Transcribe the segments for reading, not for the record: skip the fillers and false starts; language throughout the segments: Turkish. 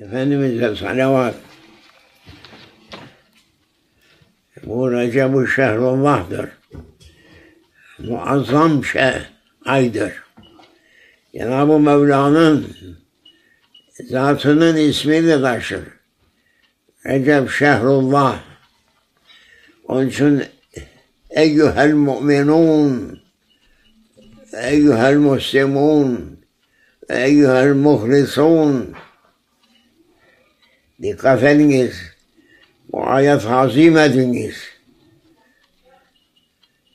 Efendimiz'e salavat. Bu Recep-i Şehrullah'dır. Muazzam aydır. Cenab-ı Mevla'nın zatının ismini taşır. Recep Şehrullah. Onun için eyyuhel mu'minun, eyyuhel muslimun, eyyuhel muhlisun. Dikkat ediniz. Bu ayet hazim ediniz.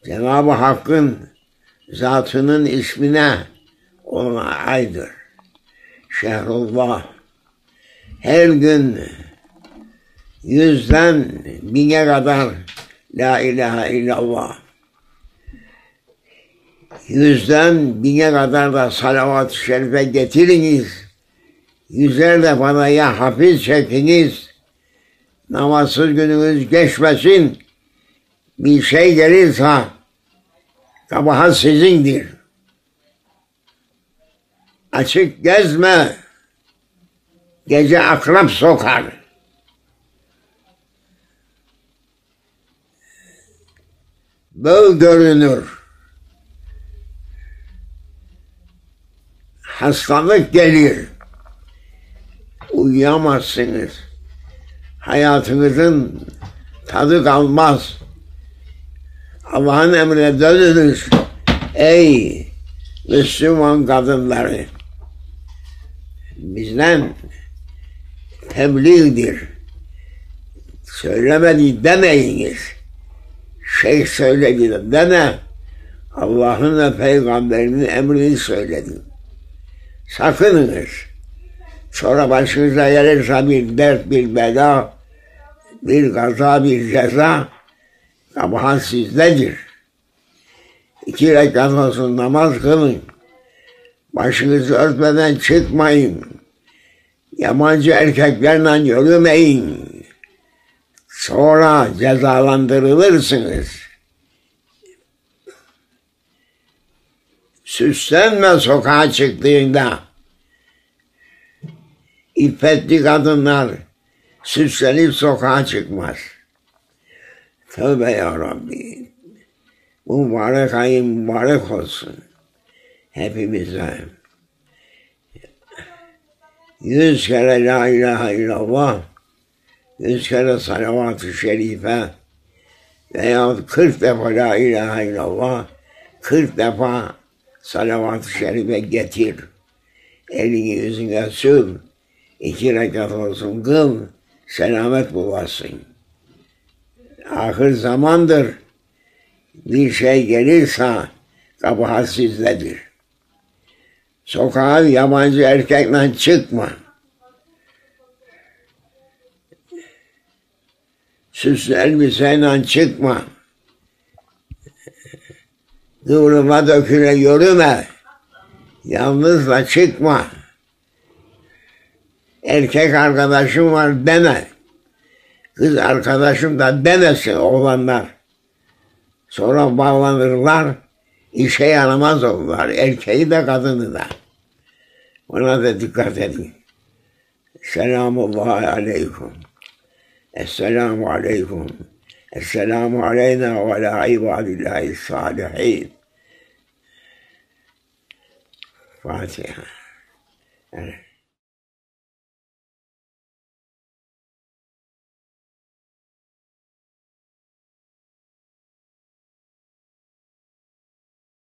Cenab-ı Hakk'ın zatının ismine ona aydır. Şehrullah. Her gün 100'den 1000'e kadar La ilahe illallah. 100'den 1000'e kadar da salavat-ı şerife getiriniz. 100'er defada ya hafiz çekiniz. Namazsız gününüz geçmesin. Bir şey gelirse kabahat sizindir. Açık gezme. Gece akrep sokar. Böl görünür. Hastalık gelir. Uyuyamazsınız. Hayatınızın tadı kalmaz. Allah'ın emrine dönünüz. Ey Müslüman kadınları. Bizden tebliğdir. Söylemedi demeyiniz. Şeyh söyledi deme. Allah'ın ve Peygamberinin emrini söyledim. Sakınınız. Sonra başınıza gelirse bir dert, bir bela, bir kaza, bir ceza, kabahat sizdedir. 2 rekat olsun namaz kılın. Başınızı örtmeden çıkmayın. Yabancı erkeklerle yürümeyin. Sonra cezalandırılırsınız. Süslenme sokağa çıktığında. İffetli kadınlar süslenip sokağa çıkmaz. Tövbe ya Rabbi. Bu mübarek ayın mübarek olsun. Hepimize. 100 kere la ilahe illallah, 100 kere salavat-ı şerife veya 40 defa la ilahe illallah, 40 defa salavat-ı şerife getir. Elini yüzüne sür, 2 rekat olsun kıl, selamet bulasın. Ahir zamandır, bir şey gelirse kabahat sizdedir. Sokağa yabancı erkekle çıkma. Süslü elbiseyle çıkma. Kıvrıma döküle yürüme. Yalnızla çıkma. Erkek arkadaşım var deme. Kız arkadaşım da demesin oğlanlar. Sonra bağlanırlar. İşe yaramaz oldular. Erkeği de kadını da. Ona da dikkat edin. Selamullahi aleykum. Esselamu aleykum. Esselamu aleyna ve ala ibadillahi salihin. Fatiha. Evet.